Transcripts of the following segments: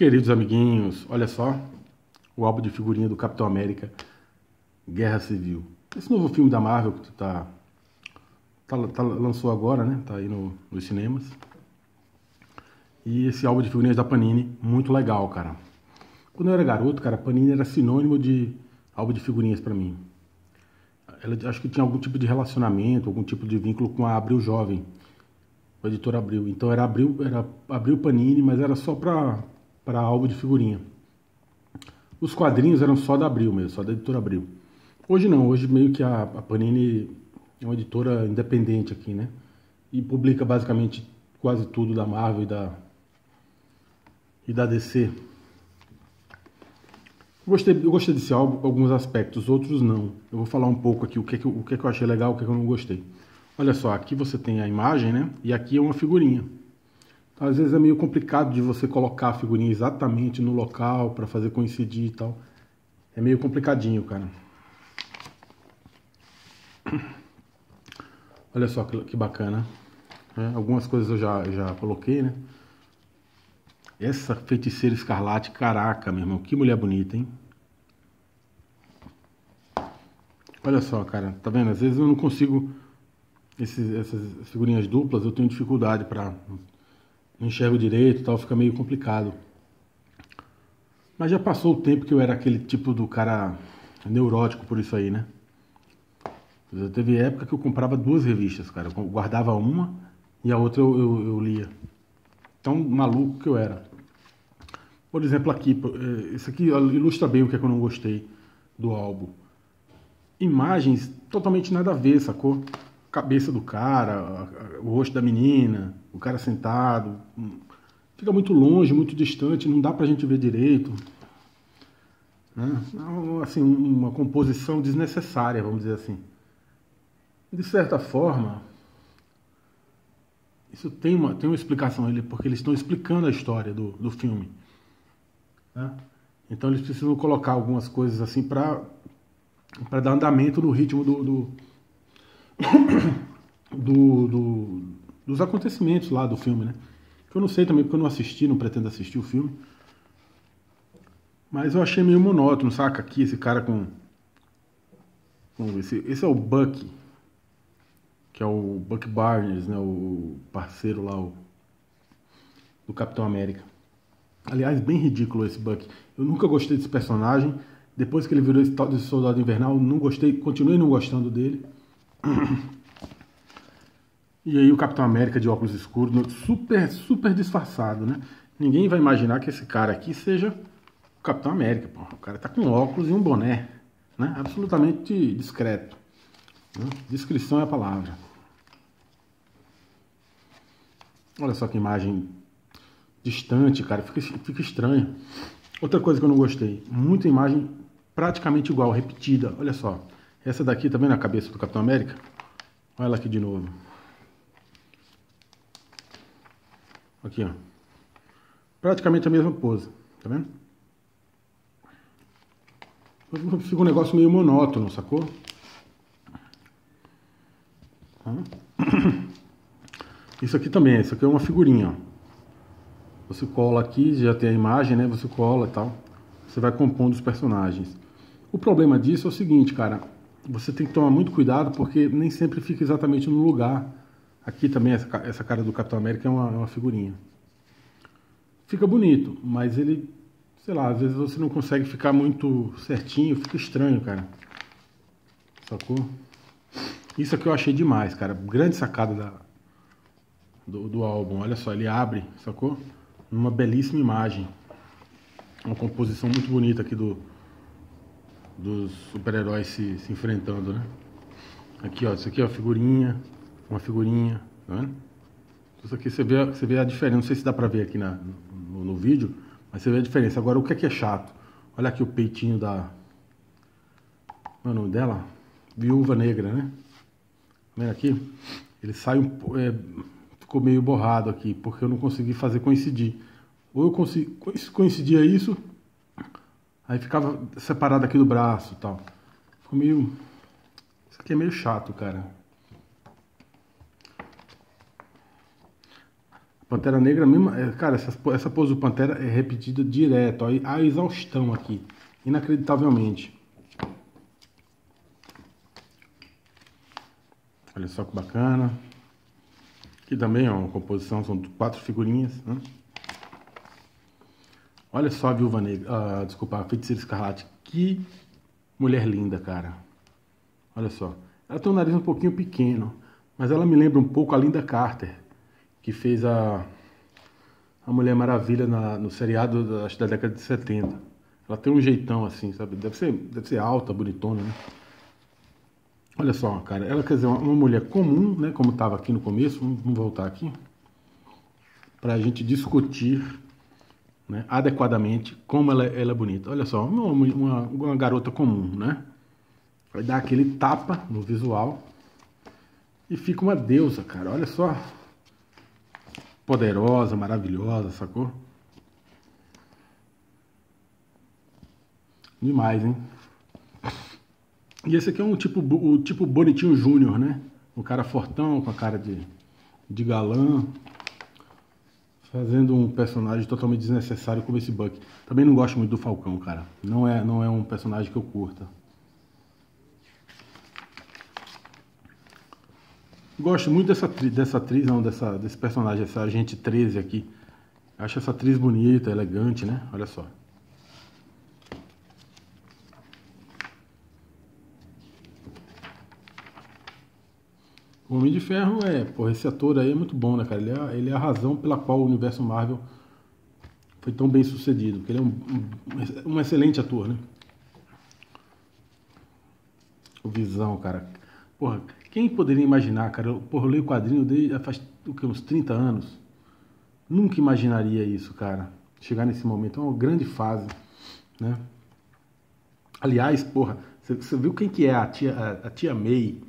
Queridos amiguinhos, olha só o álbum de figurinha do Capitão América Guerra Civil. Esse novo filme da Marvel que lançou agora, né? Tá aí nos cinemas. E esse álbum de figurinhas da Panini, muito legal, cara. Quando eu era garoto, cara, Panini era sinônimo de álbum de figurinhas pra mim. Ela, acho que tinha algum tipo de relacionamento, algum tipo de vínculo com a Abril Jovem, a editora Abril. Então era Abril Panini, mas era só para álbum de figurinha. Os quadrinhos eram só da Abril mesmo, só da editora Abril. Hoje não, hoje meio que a Panini é uma editora independente aqui, né? E publica basicamente quase tudo da Marvel e da DC. Eu gostei desse álbum, alguns aspectos, outros não. Eu vou falar um pouco aqui o que eu achei legal, o que eu não gostei. Olha só, aqui você tem a imagem, né? E aqui é uma figurinha. Às vezes é meio complicado de você colocar a figurinha exatamente no local para fazer coincidir e tal. É meio complicadinho, cara. Olha só que bacana. É, algumas coisas eu já coloquei, né? Essa Feiticeira Escarlate, caraca, meu irmão, que mulher bonita, hein? Olha só, cara, tá vendo? Às vezes eu não consigo... Essas figurinhas duplas eu tenho dificuldade para... Não enxergo direito e tal, fica meio complicado. Mas já passou o tempo que eu era aquele tipo do cara neurótico por isso aí, né? Já teve época que eu comprava duas revistas, cara. Eu guardava uma e a outra eu lia. Tão maluco que eu era. Por exemplo, aqui, isso aqui ilustra bem o que é que eu não gostei do álbum. Imagens totalmente nada a ver, sacou? Cabeça do cara, o rosto da menina, o cara sentado, fica muito longe, muito distante, não dá pra gente ver direito, né? Assim, uma composição desnecessária, vamos dizer assim. De certa forma, isso tem uma explicação, porque eles estão explicando a história do filme, né? Então eles precisam colocar algumas coisas assim pra dar andamento no ritmo dos acontecimentos lá do filme, né? Que eu não sei também, porque eu não assisti, não pretendo assistir o filme. Mas eu achei meio monótono, saca? Aqui, esse cara esse é o Bucky, que é o Bucky Barnes, né? O parceiro lá do Capitão América. Aliás, bem ridículo esse Bucky. Eu nunca gostei desse personagem. Depois que ele virou esse tal de Soldado Invernal, não gostei, continuei não gostando dele. E aí o Capitão América de óculos escuros, super, super disfarçado, né? Ninguém vai imaginar que esse cara aqui seja o Capitão América, pô. O cara tá com óculos e um boné, né? Absolutamente discreto, né? Descrição é a palavra. Olha só que imagem distante, cara. Fica estranho. Outra coisa que eu não gostei, muita imagem praticamente igual, repetida. Olha só. Essa daqui, tá vendo a cabeça do Capitão América? Olha ela aqui de novo. Aqui, ó. Praticamente a mesma pose, tá vendo? Fica um negócio meio monótono, sacou? Isso aqui também, isso aqui é uma figurinha, ó. Você cola aqui, já tem a imagem, né? Você cola e tal. Você vai compondo os personagens. O problema disso é o seguinte, cara. Você tem que tomar muito cuidado porque nem sempre fica exatamente no lugar. Aqui também essa cara do Capitão América é uma figurinha. Fica bonito, mas ele, sei lá, às vezes você não consegue ficar muito certinho, fica estranho, cara. Sacou? Isso aqui eu achei demais, cara. Grande sacada do álbum. Olha só, ele abre, sacou? Uma belíssima imagem. Uma composição muito bonita aqui dos super-heróis se enfrentando, né? Aqui, ó, isso aqui é uma figurinha, tá vendo? Isso aqui você vê a diferença, não sei se dá pra ver aqui no vídeo, mas você vê a diferença. Agora, o que é chato? Olha aqui o peitinho da... Qual é o nome dela? Viúva Negra, né? Tá vendo aqui? Ele sai ficou meio borrado aqui, porque eu não consegui fazer coincidir. Ou eu coincidia isso... Aí ficava separado aqui do braço e tal. Ficou meio... Isso aqui é meio chato, cara. Pantera Negra, mesmo, cara, essa pose do Pantera é repetida direto, ó, a exaustão aqui, inacreditavelmente. Olha só que bacana. Aqui também, ó, uma composição, são 4 figurinhas, né? Olha só a Viúva Negra, desculpa, a Feiticeira Escarlate, que mulher linda, cara. Olha só, ela tem um nariz um pouquinho pequeno, mas ela me lembra um pouco a Linda Carter, que fez a Mulher Maravilha no seriado da década de 70. Ela tem um jeitão assim, sabe? Deve ser alta, bonitona, né? Olha só, cara. Ela quer dizer uma mulher comum, né? Como estava aqui no começo. Vamos voltar aqui. Para a gente discutir, né, adequadamente como ela é bonita. Olha só, uma garota comum, né? Vai dar aquele tapa no visual. E fica uma deusa, cara. Olha só. Poderosa, maravilhosa, sacou? Demais, hein? E esse aqui é o tipo Bonitinho Júnior, né? Um cara fortão, com a cara de galã. Fazendo um personagem totalmente desnecessário como esse Bucky. Também não gosto muito do Falcão, cara. Não é um personagem que eu curta. Gosto muito desse personagem, essa Agente 13 aqui. Acho essa atriz bonita, elegante, né? Olha só. O Homem de Ferro esse ator aí é muito bom, né, cara? Ele é a razão pela qual o universo Marvel foi tão bem sucedido. Porque ele é um excelente ator, né? O Visão, cara. Porra, quem poderia imaginar, cara? Eu leio o quadrinho desde faz uns 30 anos. Nunca imaginaria isso, cara. Chegar nesse momento é uma grande fase, né? Aliás, porra, você viu quem que é a tia May?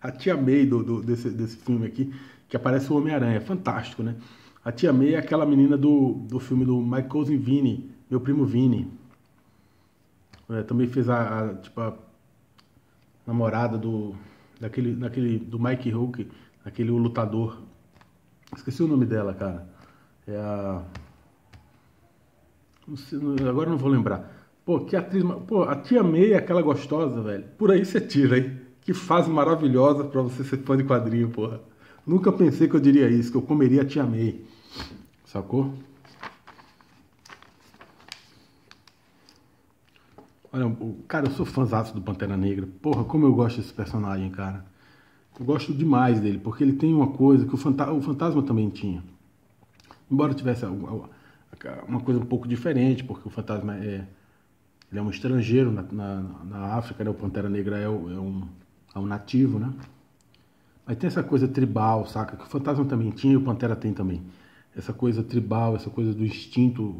A tia May desse filme aqui, que aparece o Homem-Aranha. É fantástico, né? A tia May é aquela menina do filme do My Cousin Vinny, Meu Primo Vinny. Também fez a namorada do Mike Hulk, aquele lutador. Esqueci o nome dela, cara. É a... Não sei, agora não vou lembrar. Pô, que atriz... Pô, a tia May é aquela gostosa, velho. Por aí você tira, hein? Que fase maravilhosa pra você ser fã de quadrinho, porra. Nunca pensei que eu diria isso, que eu comeria a tia May. Sacou? Olha, cara, eu sou fãzaço do Pantera Negra. Porra, como eu gosto desse personagem, cara. Eu gosto demais dele, porque ele tem uma coisa que o Fantasma também tinha. Embora tivesse uma coisa um pouco diferente, porque o Fantasma ele é um estrangeiro na África, né? O Pantera Negra é um nativo, né? Mas tem essa coisa tribal, saca? Que o Fantasma também tinha e o Pantera tem também. Essa coisa tribal, essa coisa do instinto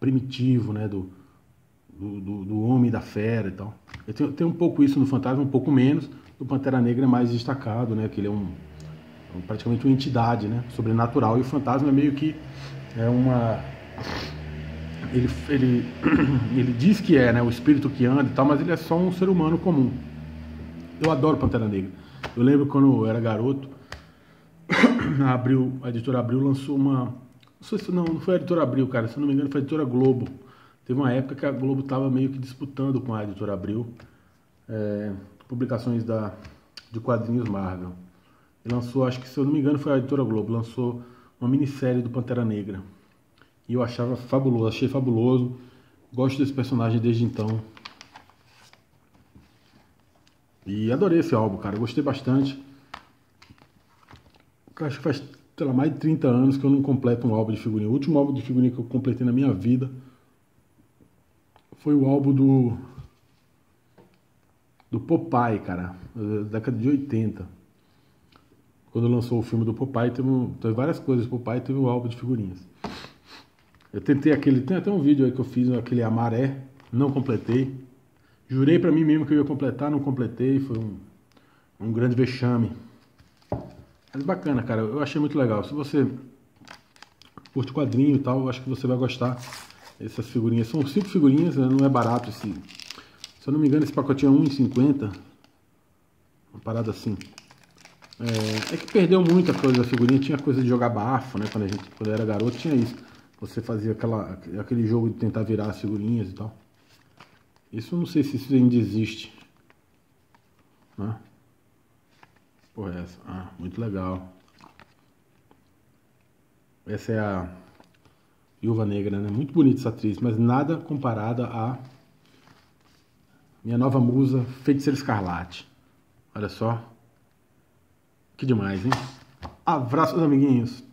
primitivo, né? Do homem, da fera e tal. Tem um pouco isso no Fantasma, um pouco menos. No Pantera Negra é mais destacado, né? Que ele é praticamente uma entidade, né? Sobrenatural. E o Fantasma é meio que ele diz que né? O espírito que anda e tal, mas ele é só um ser humano comum. Eu adoro Pantera Negra. Eu lembro quando eu era garoto, a editora Abril lançou não foi a editora Abril, cara. Se não me engano, foi a editora Globo. Teve uma época que a Globo estava meio que disputando com a editora Abril publicações de quadrinhos Marvel. E lançou, acho que se eu não me engano foi a editora Globo, lançou uma minissérie do Pantera Negra. E eu achei fabuloso, gosto desse personagem desde então. E adorei esse álbum, cara, gostei bastante. Acho que faz, sei lá, mais de 30 anos que eu não completo um álbum de figurinha. O último álbum de figurinha que eu completei na minha vida foi o álbum do Popeye, cara, da década de 80. Quando lançou o filme do Popeye, teve várias coisas. O Popeye teve um álbum de figurinhas. Eu tentei aquele... Tem até um vídeo aí que eu fiz, aquele Amaré. Não completei. Jurei pra mim mesmo que eu ia completar, não completei. Foi um grande vexame. Mas bacana, cara. Eu achei muito legal. Se você curte quadrinho e tal, eu acho que você vai gostar. Essas figurinhas, são 5 figurinhas, né? Não é barato esse. Se eu não me engano, esse pacotinho é R$1,50. Uma parada assim. É que perdeu muita coisa a figurinha, tinha coisa de jogar bafo, né? Quando eu era garoto tinha isso. Você fazia aquele jogo de tentar virar as figurinhas e tal. Isso eu não sei se isso ainda existe. Né? Porra, essa. Ah, muito legal. Essa é a Viúva Negra, né? Muito bonita essa atriz, mas nada comparada a minha nova musa, Feiticeira Escarlate. Olha só. Que demais, hein? Abraços, amiguinhos.